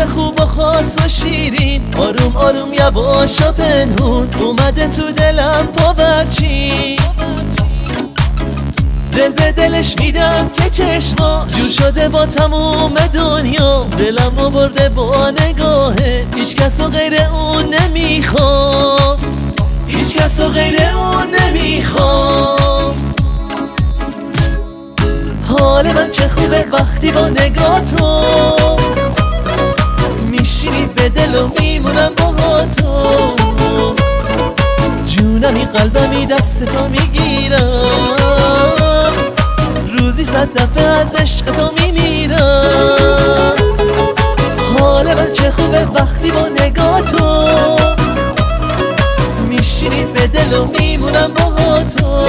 حس خوب و خاص و شیرین، آروم آروم یواش و پنهون اومده تو دلم پاورچین. دل به دلش میدم که چشماش جور شده با تموم دنیا، دلم رو برده با نگاهه، هیچ کس و غیر اون نمیخوام، هیچ کس و غیر اون نمیخوام. حال من چه خوبه وقتی با نگاه تو میشینی به دل و میمونم با تو، جونمی قلبمی دست تو میگیرم، روزی 100 دفعه از عشق تو میمیرم. حال من چه خوبه وقتی با نگاه تو میشینی به دل و میمونم با تو،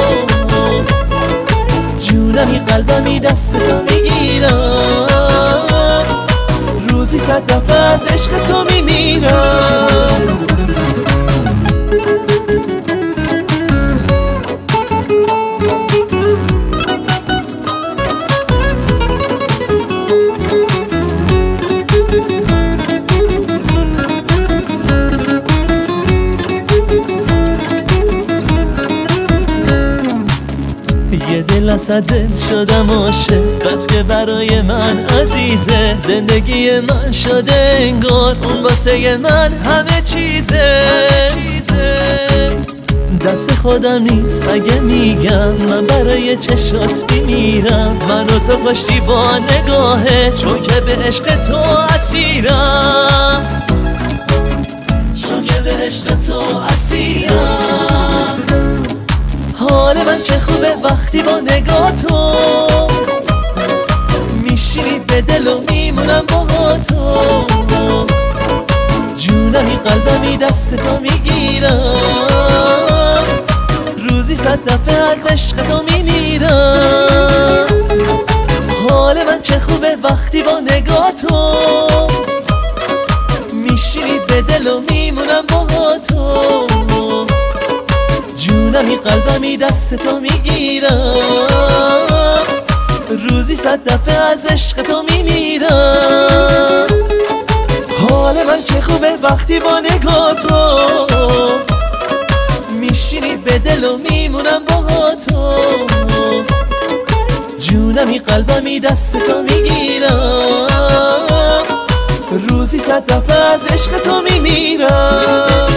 جونمی قلبمی دست تو میگیرم، روزی 100 دفعه از عشق تو میمیرم. یه دل از دل شدم عاشق، بس که برای من عزیزه، زندگی من شده انگار اون واسه من همه چیزه. دست خودم نیست اگه میگم من برای چشات میمیرم، منو تو کشتی با نگاهه، چون که به عشق تو اسیرم، چون که به عشق تو اسیرم. حال من چه خوبه وقتی با نگاه تو میشینی به دل و میمونم با تو، جونمی قلبمی دست تو میگیرم، روزی 100 دفعه از عشق تو میمیرم. حال من چه خوبه وقتی با نگاه تو میشینی به دل و میمونم با تو، جونمی قلبمی دست تو میگیرم، روزی 100 دفعه از عشق تو میمیرم. حال من چه خوبه وقتی با نگاه تو میشینی به دل و میمونم با تو، جونمی قلبمی دست تو میگیرم، روزی 100 دفعه از عشق تو میمیرم.